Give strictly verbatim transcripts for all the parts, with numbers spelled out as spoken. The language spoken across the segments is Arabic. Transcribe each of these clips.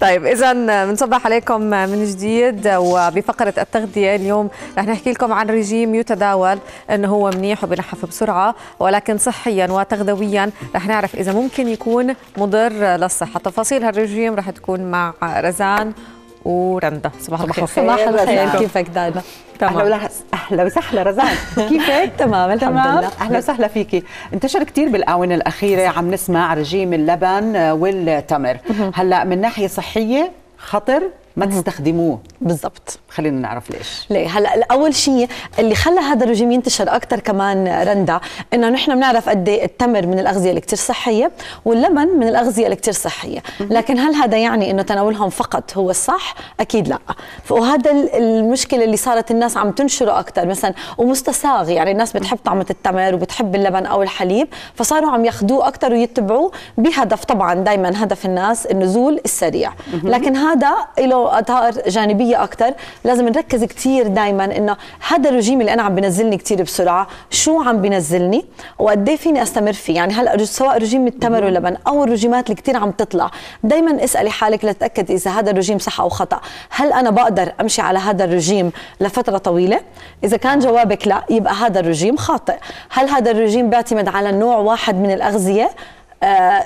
طيب اذا بنصبح عليكم من جديد وبفقره التغذيه اليوم رح نحكي لكم عن رجيم يتداول انه هو منيح وبنحف بسرعه، ولكن صحيا وتغذويا رح نعرف اذا ممكن يكون مضر للصحه. تفاصيل هالرجيم رح تكون مع رزان ورندا. صباح الخير. صباح الخير، كيفك دانا؟ تمام. اهلا وسهلا رزان، كيفك؟ تمام الحمد لله. اهلا وسهلا فيكي. انتشر كثير بالاونه الاخيره عم نسمع رجيم اللبن والتمر. هلا من ناحيه صحيه خطر، ما تستخدموه. بالضبط، خلينا نعرف ليش. ليه؟ هلا اول شيء اللي خلى هذا الرجيم ينتشر اكثر كمان رندا، انه نحن بنعرف قد ايه التمر من الاغذيه اللي كثير صحيه واللبن من الاغذيه اللي كثير صحيه، لكن هل هذا يعني انه تناولهم فقط هو الصح؟ اكيد لا. وهذا المشكله اللي صارت الناس عم تنشره اكثر، مثلا ومستساغ، يعني الناس بتحب طعمه التمر وبتحب اللبن او الحليب، فصاروا عم ياخذوه اكثر ويتبعوه بهدف، طبعا دائما هدف الناس النزول السريع، لكن هذا له اثار جانبيه اكثر. لازم نركز كثير دائما انه هذا الرجيم اللي انا عم بنزلني كثير بسرعه، شو عم بنزلني وقد ايه فيني استمر فيه. يعني هلا سواء رجيم التمر واللبن او الرجيمات اللي كثير عم تطلع، دائما اسالي حالك لتتاكد اذا هذا الرجيم صح او خطا. هل انا بقدر امشي على هذا الرجيم لفتره طويله؟ اذا كان جوابك لا، يبقى هذا الرجيم خاطئ. هل هذا الرجيم بيعتمد على نوع واحد من الاغذيه؟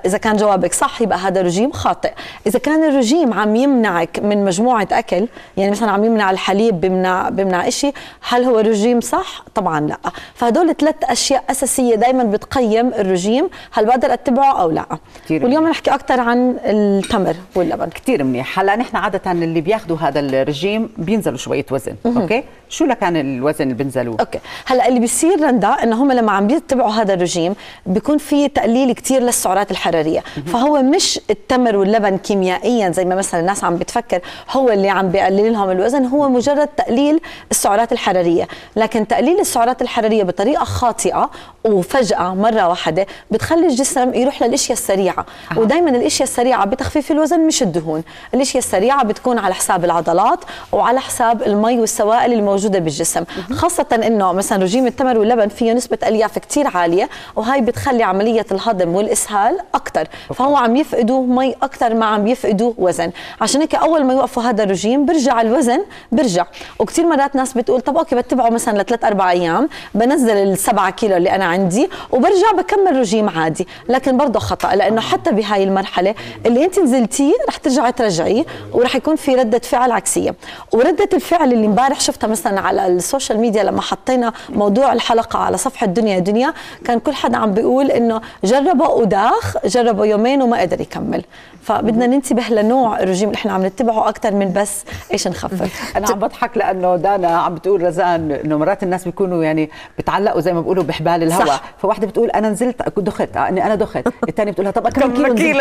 إذا كان جوابك صح يبقى هذا رجيم خاطئ. إذا كان الرجيم عم يمنعك من مجموعة أكل، يعني مثلا عم يمنع الحليب، بمنع بمنع إشي، هل هو رجيم صح؟ طبعا لا. فهدول ثلاث أشياء أساسية دائما بتقيم الرجيم، هل بقدر أتبعه أو لا. واليوم نحكي أكثر عن التمر واللبن. كثير منيح. هلا نحن عادة اللي بياخذوا هذا الرجيم بينزلوا شوية وزن، أوكي؟ شو لكان الوزن اللي بينزلوه؟ أوكي. هلا اللي بيصير رندا إنه هم لما عم بيتبعوا هذا الرجيم بيكون في تقليل كثير للسعرات الحراريه، فهو مش التمر واللبن كيميائيا زي ما مثلا الناس عم بتفكر هو اللي عم بيقلل لهم الوزن، هو مجرد تقليل السعرات الحراريه، لكن تقليل السعرات الحراريه بطريقه خاطئه وفجاه مره واحده بتخلي الجسم يروح للاشياء السريعه، آه. ودائما الاشياء السريعه بتخفيف الوزن مش الدهون، الاشياء السريعه بتكون على حساب العضلات وعلى حساب المي والسوائل الموجوده بالجسم، خاصه انه مثلا رجيم التمر واللبن فيه نسبه الياف كثير عاليه، وهي بتخلي عمليه الهضم والاسهال اكثر، فهو عم يفقدوا مي اكثر ما عم يفقدوا وزن. عشان هيك اول ما يوقفوا هذا الرجيم برجع الوزن برجع. وكثير مرات ناس بتقول طب اوكي بتبعه مثلا لثلاث اربع ايام، بنزل السبعة كيلو اللي انا عندي وبرجع بكمل رجيم عادي، لكن برضه خطا، لانه حتى بهاي المرحله اللي انت نزلتيه رح ترجعي ترجعيه ورح يكون في رده فعل عكسيه. ورده الفعل اللي امبارح شفتها مثلا على السوشيال ميديا لما حطينا موضوع الحلقه على صفحه دنيا دنيا، كان كل حدا عم بيقول انه جربه ودا جربوا يومين وما قدر يكمل. فبدنا ننتبه لنوع الرجيم اللي احنا عم نتبعه اكثر من بس ايش نخفف. انا عم بضحك لانه دانا عم بتقول رزان انه مرات الناس بيكونوا يعني بتعلقوا زي ما بيقولوا بحبال الهواء، فواحده بتقول انا نزلت دخت، اني انا دخت، الثانيه بتقولها طب كم كيلو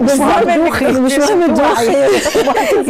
مش مهم مش مهم تدوخي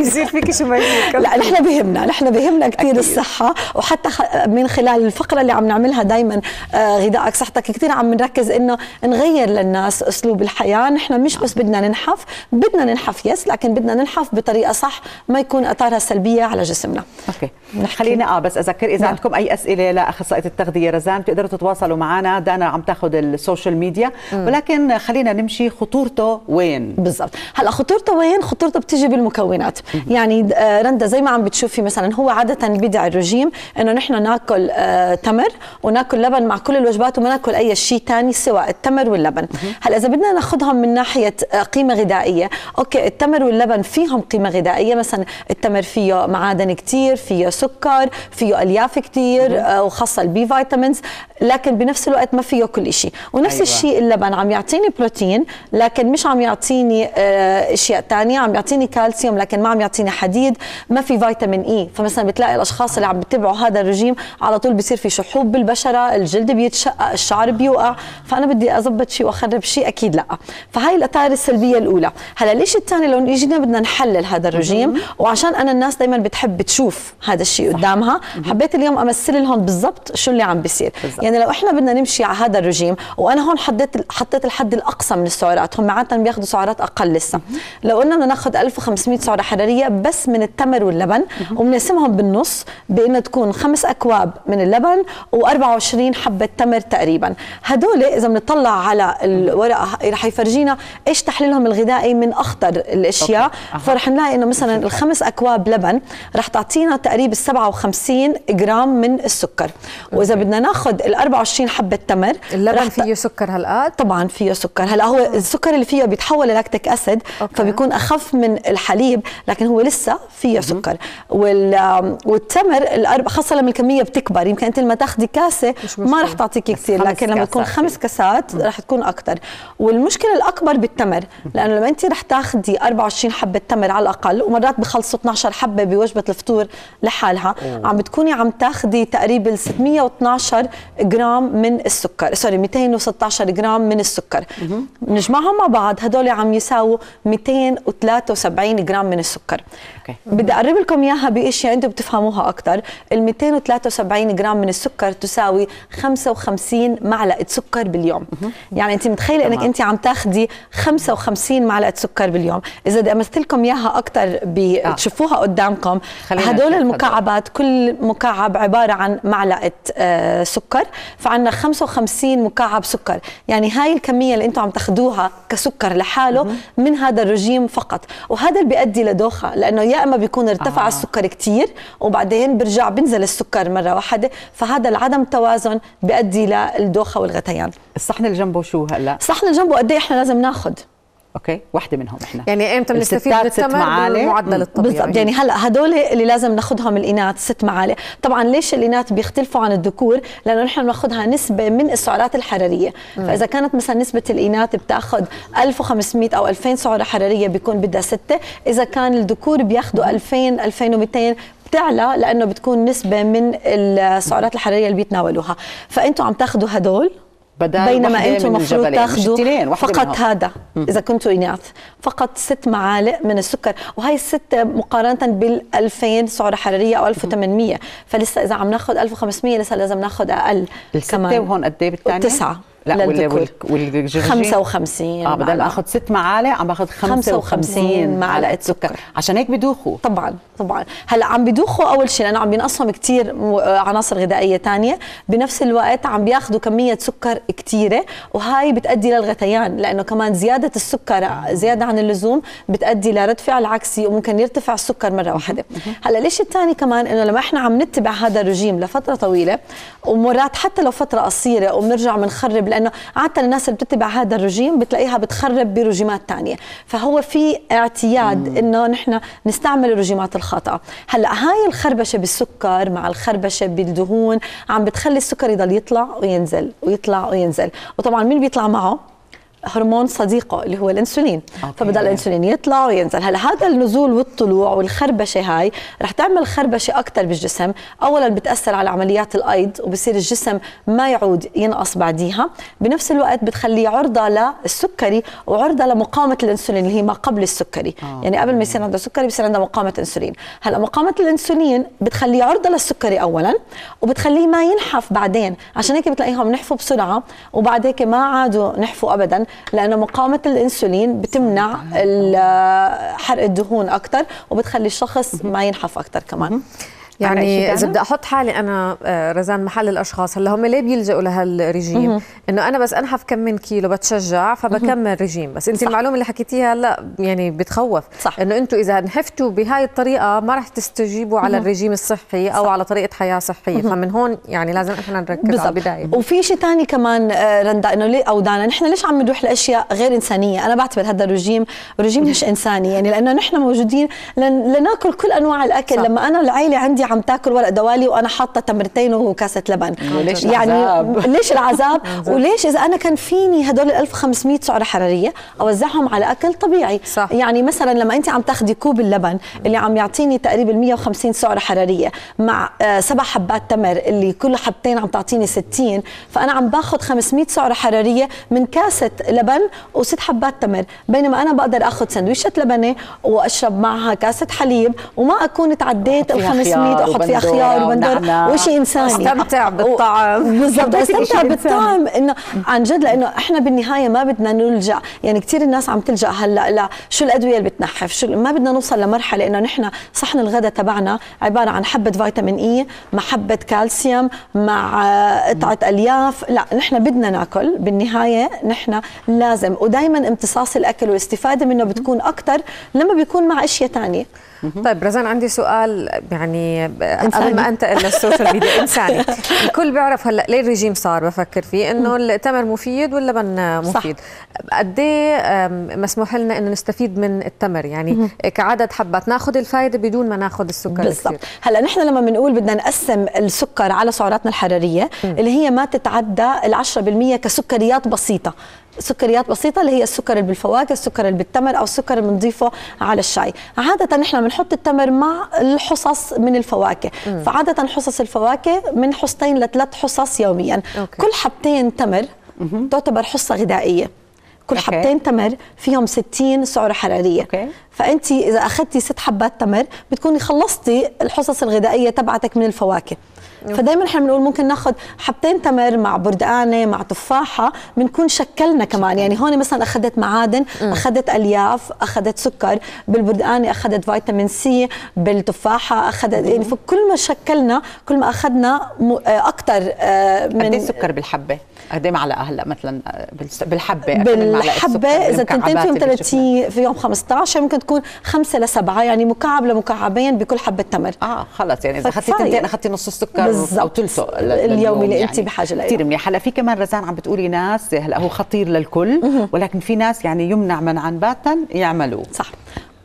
يصير فيكي شو ما يصير. لا نحن بهمنا، نحن بهمنا كثير الصحه، وحتى من خلال الفقره اللي عم نعملها دائما غذائك صحتك كثير عم نركز انه نغير للناس اسلوب الحياه. نحن مش بس بدنا ننحف، بدنا ننحف يس، لكن بدنا ننحف بطريقه صح ما يكون اثارها سلبيه على جسمنا. اوكي خلينا اه بس اذكر اذا نعم. عندكم اي اسئله لاخصائيه التغذيه رزان بتقدروا تتواصلوا معنا. دانا عم تاخذ السوشيال ميديا، ولكن خلينا نمشي خطورته وين بالضبط. هلا خطورته وين؟ خطورته بتيجي بالمكونات. يعني رندا زي ما عم بتشوفي مثلا هو عاده بدع الرجيم انه نحن ناكل آه تمر وناكل لبن مع كل الوجبات وما ناكل اي شيء ثاني سواء التمر واللبن. هلا اذا بدنا ناخذهم من ناحيه قيمه غذائيه، اوكي التمر واللبن فيهم قيمه غذائيه، مثلا التمر فيه معادن كثير، فيه سكر، فيه الياف كثير وخاصه البي فيتامينز، لكن بنفس الوقت ما فيه كل شيء. ونفس أيوة. الشيء اللبن عم يعطيني بروتين لكن مش عم يعطيني اشياء ثانيه، عم يعطيني كالسيوم لكن ما عم يعطيني حديد، ما في فيتامين اي. فمثلا بتلاقي الاشخاص اللي عم بيتبعوا هذا الرجيم على طول بصير في شحوب بالبشره، الجلد بيتشقق، الشعر بيوقع، فانا بدي اظبط شيء واخرب شيء اكيد لا. فهي الاثار السلبيه الاولى. هلا الشيء الثاني لو اجينا بدنا نحلل هذا الرجيم، وعشان انا الناس دائما بتحب تشوف هذا الشيء قدامها، حبيت اليوم امثل لهم بالضبط شو اللي عم بيصير. يعني لو احنا بدنا نمشي على هذا الرجيم، وانا هون حطيت حطيت الحد الاقصى من السعرات، هم عاده بياخذوا سعرات اقل لسه. لو قلنا بدنا ناخذ ألف وخمسمئة سعره حراريه بس من التمر واللبن، وبنقسمهم بالنص بانه تكون خمس اكواب من اللبن و أربعة وعشرين حبه تمر تقريبا. هدول اذا بنطلع على الورق رح يفرجينا ايش تحليلهم الغذائي من اخطر الاشياء. فرح نلاقي انه مثلا الخمس اكواب لبن رح تعطينا تقريبا سبعة وخمسين جرام من السكر، واذا بدنا ناخذ ال أربعة وعشرين حبه تمر اللبن فيه سكر هالقد؟ طبعا فيه سكر. هلا هو السكر اللي فيه بيتحول لاكتيك اسيد فبيكون اخف من الحليب لكن هو لسه فيه سكر. والتمر خاصه لما الكميه بتكبر، يمكن انت لما تاخذي كاسه ما رح تعطيك كثير لكن لما تكون خمس كاسات رح تكون اكثر. والمشكله الاكبر بالتمر لانه لما انت رح تاخذي أربعة وعشرين حبه تمر على الاقل، ومرات بخلصوا اثنعش حبه بوجبه الفطور لحالها، عم بتكوني عم تاخذي تقريبا ستمية واثنعش جرام من السكر، سوري مئتين وستة عشر جرام من السكر. بنجمعهم مع بعض هدول عم يساووا مئتين وثلاثة وسبعين جرام من السكر. بدي اقرب لكم اياها باشياء انتم بتفهموها اكثر. ال مئتين وثلاثة وسبعين جرام من السكر تساوي خمسة وخمسين معلقه سكر باليوم. يعني انت متخيله انك انت عم تاخذي خمسة وخمسين معلقه سكر باليوم. اذا بدي امثل لكم اياها اكثر بتشوفوها قدامكم، هدول المكعبات كل مكعب عباره عن معلقه آه سكر، فعندنا خمسة وخمسين مكعب سكر. يعني هاي الكميه اللي انتم عم تاخذوها كسكر لحاله من هذا الرجيم فقط، وهذا اللي بيؤدي لدوخه، لانه يا اما بيكون ارتفع آه. السكر كثير وبعدين برجع بنزل السكر مره واحده، فهذا العدم توازن بيؤدي للدوخه والغثيان. الصحن اللي جنبه شو هلا؟ الصحن اللي جنبه قد ايه احنا لازم ناخذ؟ اوكي وحده منهم احنا، يعني امتى بنستفيد من التمر بالمعدل الطبيعي؟ يعني هلا هدول اللي لازم ناخذهم الاناث ست معالق. طبعا ليش الاناث بيختلفوا عن الذكور؟ لانه نحن بناخذها نسبه من السعرات الحراريه، فاذا كانت مثلا نسبه الاناث بتاخذ ألف وخمسمية او ألفين سعره حراريه بيكون بدها سته، اذا كان الذكور بياخذوا ألفين ألفين ومئتين بتعلى لانه بتكون نسبه من السعرات الحراريه اللي بيتناولوها. فانتم عم تاخذوا هدول بينما انتم المفروض تاخذوا فقط هذا اذا كنتوا اناث، فقط ست معالق من السكر، وهي الست مقارنه بال ألفين سعره حراريه او ألف وثمانمية، فلسه اذا عم ناخذ ألف وخمسمية لسه لازم ناخذ اقل كمان. الستة وهون قد ايه بالثانيه؟ تسعة لا والذكور خمسة وخمسين. اه بدل ما اخذ ست معالق عم باخذ خمسة وخمسين معلقه سكر. عشان هيك بدوخوا طبعا طبعا. هلا عم بدوخوا اول شيء لانه عم بينقصهم كثير عناصر غذائيه ثانيه، بنفس الوقت عم بياخذوا كميه سكر كثيره وهي بتؤدي للغثيان، لانه كمان زياده السكر زياده عن اللزوم بتؤدي لرد فعل عكسي وممكن يرتفع السكر مره واحده. هلا ليش الثاني كمان انه لما احنا عم نتبع هذا الرجيم لفتره طويله ومرات حتى لو فتره قصيره وبنرجع بنخرب، لانه عاده الناس اللي بتتبع هذا الرجيم بتلاقيها بتخرب برجيمات ثانيه، فهو في اعتياد انه نحن نستعمل الرجيمات الخاطئه. هلا هاي الخربشه بالسكر مع الخربشه بالدهون عم بتخلي السكر يضل يطلع وينزل ويطلع وينزل، وطبعا مين بيطلع معه؟ هرمون صديقه اللي هو الانسولين. فبدا الانسولين يطلع وينزل. هلا هذا النزول والطلوع والخربشه هاي رح تعمل خربشه اكثر بالجسم. اولا بتاثر على عمليات الايض وبصير الجسم ما يعود ينقص بعديها، بنفس الوقت بتخليه عرضه للسكري وعرضه لمقاومه الانسولين اللي هي ما قبل السكري. أوكي. يعني قبل ما يصير عنده سكري بصير عنده مقاومه انسولين. هلا مقاومه الانسولين بتخليه عرضه للسكري اولا وبتخليه ما ينحف بعدين، عشان هيك بتلاقيهم نحفوا بسرعه وبعد هيك ما عادوا نحفوا ابدا، لأنه مقاومة الأنسولين بتمنع حرق الدهون أكثر وبتخلي الشخص ما ينحف أكثر كمان. يعني إذا بدي أحط حالي أنا رزان محل الأشخاص هلا هم ليه بيلجأوا لهالرجيم؟ إنه أنا بس أنحف كم من كيلو بتشجع فبكمل رجيم، بس أنت صح. المعلومة اللي حكيتيها هلا يعني بتخوف، إنه أنتم إذا نحفتوا بهاي الطريقة ما رح تستجيبوا على الرجيم الصحي أو صح. على طريقة حياة صحية، فمن هون يعني لازم إحنا نركز بالزبط. على البداية. وفي شيء ثاني كمان رندا إنه ليه أو دانا نحن ليش عم نروح لأشياء غير إنسانية؟ أنا بعتبر هذا الرجيم رجيم مش إنساني، يعني لأنه نحن موجودين لناكل كل أنواع الأكل. صح. لما أنا العائلة عندي عم تاكل ورق دوالي وانا حاطه تمرتين وكاسه لبن، وليش يعني العذاب؟ ليش العذاب؟ وليش اذا انا كان فيني هدول ألف وخمسمية سعره حراريه اوزعهم على اكل طبيعي؟ صح. يعني مثلا لما انت عم تاخذي كوب اللبن اللي عم يعطيني تقريبا مئة وخمسين سعره حراريه مع سبع حبات تمر اللي كل حبتين عم تعطيني ستين، فانا عم باخذ خمسمية سعره حراريه من كاسه لبن وست حبات تمر، بينما انا بقدر اخذ سندويشه لبنه واشرب معها كاسه حليب وما اكون تعديت ال خمسمية اكيد احط فيه خيار وبندوره وشيء انساني، استمتع بالطعم. بالضبط، استمتع بالطعم، انه عن جد، لانه احنا بالنهايه ما بدنا نلجا، يعني كثير الناس عم تلجا هلا لا شو الادويه اللي بتنحف، شو ما بدنا نوصل لمرحله انه نحن صحن الغداء تبعنا عباره عن حبه فيتامين اي مع حبه كالسيوم مع قطعه الياف، لا نحن بدنا ناكل بالنهايه، نحن لازم، ودائما امتصاص الاكل والاستفاده منه بتكون اكثر لما بيكون مع اشياء ثانيه. طيب رزان، عندي سؤال يعني قبل ما انتقل للسوشيال ميديا، انساني الكل بيعرف هلا ليه الرجيم صار، بفكر فيه انه التمر مفيد واللبن مفيد، قد ايه مسموح لنا انه نستفيد من التمر يعني كعدد حبات، ناخذ الفائده بدون ما ناخذ السكر بالضبط. هلا نحن لما بنقول بدنا نقسم السكر على سعراتنا الحراريه اللي هي ما تتعدى العشرة بالمية كسكريات بسيطه، سكريات بسيطة اللي هي السكر اللي بالفواكه، السكر اللي بالتمر، أو السكر اللي بنضيفه على الشاي. عادة نحن بنحط التمر مع الحصص من الفواكه، مم. فعادة حصص الفواكه من حصتين لثلاث حصص يوميا. أوكي. كل حبتين تمر مم. تعتبر حصة غذائية، كل أوكي. حبتين تمر فيهم ستين سعرة حرارية. أوكي. فأنت إذا أخذتي ست حبات تمر بتكوني خلصتي الحصص الغذائية تبعتك من الفواكه. فدايما احنا بنقول ممكن ناخذ حبتين تمر مع بردقانه مع تفاحه، بنكون شكلنا كمان، يعني هون مثلا اخذت معادن، اخذت الياف، اخذت سكر، بالبردقانه اخذت فيتامين سي، بالتفاحه اخذت، يعني فكل ما شكلنا كل ما اخذنا اكثر من. قد ايه سكر بالحبه؟ قد ايه معلقه هلا مثلا بالحبه؟ بالحبه اذا تنتين فيهم ثلاثين فيهم خمسطعش، ممكن تكون خمسة لسبعة، يعني مكعب لمكعبين بكل حبه تمر. اه خلص، يعني اذا اخذتي تنتين اخذتي نص السكر او ثلثه اليوم اللي يعني انت بحاجه له. كثير منيح. هلا في كمان رزان عم بتقولي ناس هلا هو خطير للكل، ولكن في ناس يعني يمنع منعا باتا يعملوه. صح.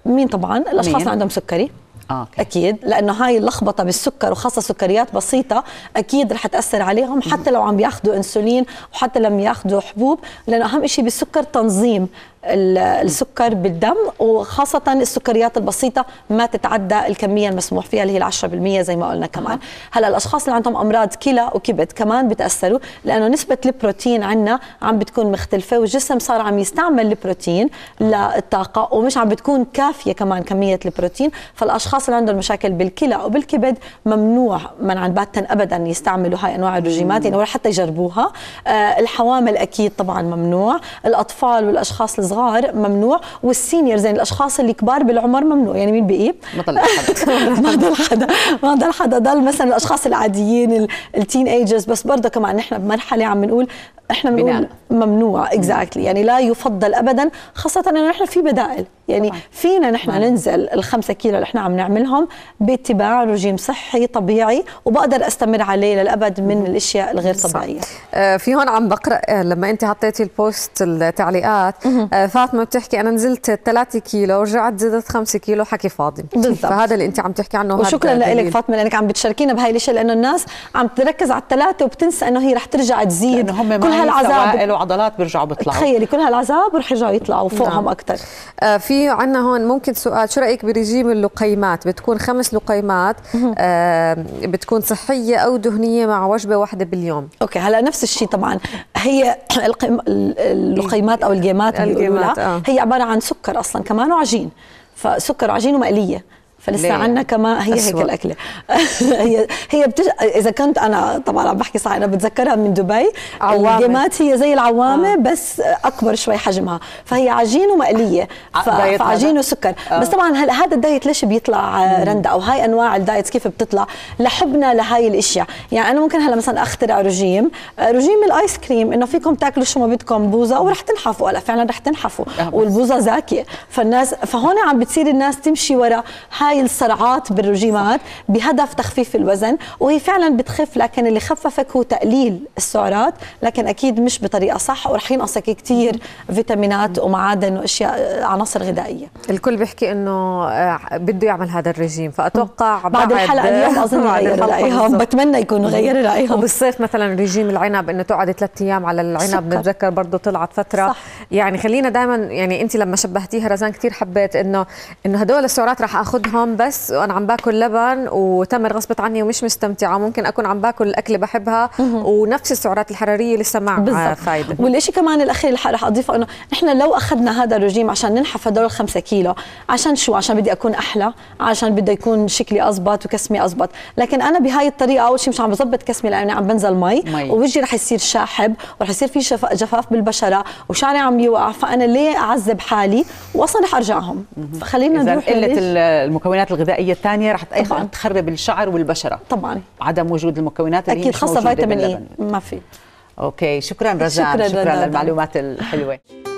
مين؟ طبعا الاشخاص اللي عندهم سكري. آه، اكيد، لانه هاي اللخبطه بالسكر وخاصه سكريات بسيطه اكيد رح تاثر عليهم، حتى لو عم بياخذوا انسولين وحتى لما ياخذوا حبوب، لانه اهم شيء بالسكر تنظيم السكر بالدم، وخاصة السكريات البسيطة ما تتعدى الكمية المسموح فيها اللي هي العشرة بالمية زي ما قلنا كمان. هلا الأشخاص اللي عندهم أمراض كلى وكبد كمان بتأثروا، لأنه نسبة البروتين عندنا عم بتكون مختلفة، والجسم صار عم يستعمل البروتين للطاقة ومش عم بتكون كافية كمان كمية البروتين، فالأشخاص اللي عندهم مشاكل بالكلى وبالكبد ممنوع منعا باتا أبدا يستعملوا هاي أنواع الرجيمات، يعني ولا حتى يجربوها. آه الحوامل أكيد طبعا ممنوع، الأطفال والأشخاص صغار ممنوع، والسينيورز يعني الاشخاص اللي كبار بالعمر ممنوع. يعني مين بقي؟ ما ضل حدا ما ضل حدا ما ضل حدا ضل مثلا الاشخاص العاديين التين ايجرز، بس برضه كمان نحن بمرحله عم نقول احنا بنقول ممنوع اكزاكتلي، يعني لا يفضل ابدا، خاصه انه نحن في بدائل، يعني فينا نحن ننزل الخمسة كيلو اللي احنا عم نعملهم باتباع رجيم صحي طبيعي، وبقدر استمر عليه للابد من الاشياء الغير طبيعيه. في هون عم بقرا لما انت حطيتي البوست التعليقات، فاطمه بتحكي انا نزلت ثلاثة كيلو ورجعت زدت خمسة كيلو، حكي فاضي. بالضبط، فهذا اللي انت عم تحكي عنه. وشكرا لك فاطمه لانك عم بتشاركينا بهي الاشياء، لانه الناس عم تركز على الثلاثه وبتنسى انه هي رح ترجع تزيد، كل هالعذاب وعضلات بيرجعوا بيطلعوا، تخيلي كل هالعذاب ورح يرجعوا يطلعوا فوقهم اكثر. في عندنا هون ممكن سؤال، شو رايك برجيم اللقيمات؟ بتكون خمس لقيمات آه بتكون صحيه او دهنيه مع وجبه واحده باليوم. اوكي، هلا نفس الشيء طبعا، هي اللقيمات او الجيمات الجيمات آه. هي عباره عن سكر اصلا كمان وعجين، فسكر وعجين ومقليه، فلسه عندنا كمان هي أسوأ. هيك الاكله هي هي بتج... اذا كنت انا طبعا عم بحكي صح، انا بتذكرها من دبي، الجيمات هي زي العوامه آه. بس اكبر شوي حجمها، فهي عجين ومقليه، ف... فعجين وسكر آه. بس طبعا هل... هذا الدايت ليش بيطلع رندا، او هاي انواع الدايتس كيف بتطلع؟ لحبنا لهي الاشياء، يعني انا ممكن هلا مثلا اخترع رجيم رجيم الايس كريم، انه فيكم تاكلوا شو ما بدكم بوزه ورح تنحفوا. هلا فعلا رح تنحفوا آه. والبوزه زاكيه، فالناس فهون عم بتصير الناس تمشي ورا هاي الصراعات بالرجيمات بهدف تخفيف الوزن، وهي فعلا بتخف، لكن اللي خففك هو تقليل السعرات، لكن اكيد مش بطريقه صح، ورح ينقصك كثير فيتامينات ومعادن واشياء عناصر غذائيه. الكل بيحكي انه بده يعمل هذا الرجيم، فاتوقع بعد, بعد الحلقه اليوم اظن غيروا رايهم، بتمنى يكونوا غيروا رايهم. وبالصيف مثلا رجيم العنب انه تقعد ثلاث ايام على العنب، بتذكر برضه طلعت فتره صح. يعني خلينا دائما، يعني انت لما شبهتيها رزان كثير حبيت انه انه هدول السعرات رح اخذهم هون بس وانا عم باكل لبن وتمر غصبت عني ومش مستمتعه، ممكن اكون عم باكل اكله بحبها ونفس السعرات الحراريه لسه مع فايده. والشيء كمان الاخير اللي رح اضيفه انه نحن لو اخذنا هذا الرجيم عشان ننحف هدول الخمسة كيلو، عشان شو؟ عشان بدي اكون احلى، عشان بدي يكون شكلي اضبط وكسمي اضبط، لكن انا بهاي الطريقه اول شيء مش عم بظبط كسمي لاني عم بنزل مي, مي. ووجهي رح يصير شاحب ورح يصير في جفاف بالبشره وشعري عم يوقع، فانا ليه اعذب حالي واصلا رح ارجعهم. فخلينا نروح قله المكونات الغذائية الثانية رح ايضا تخرب الشعر والبشرة. طبعا عدم وجود المكونات اللي اكيد خاصة فيتامين اي ما في. اوكي شكرا رزان، شكرا, شكرا للمعلومات الحلوة.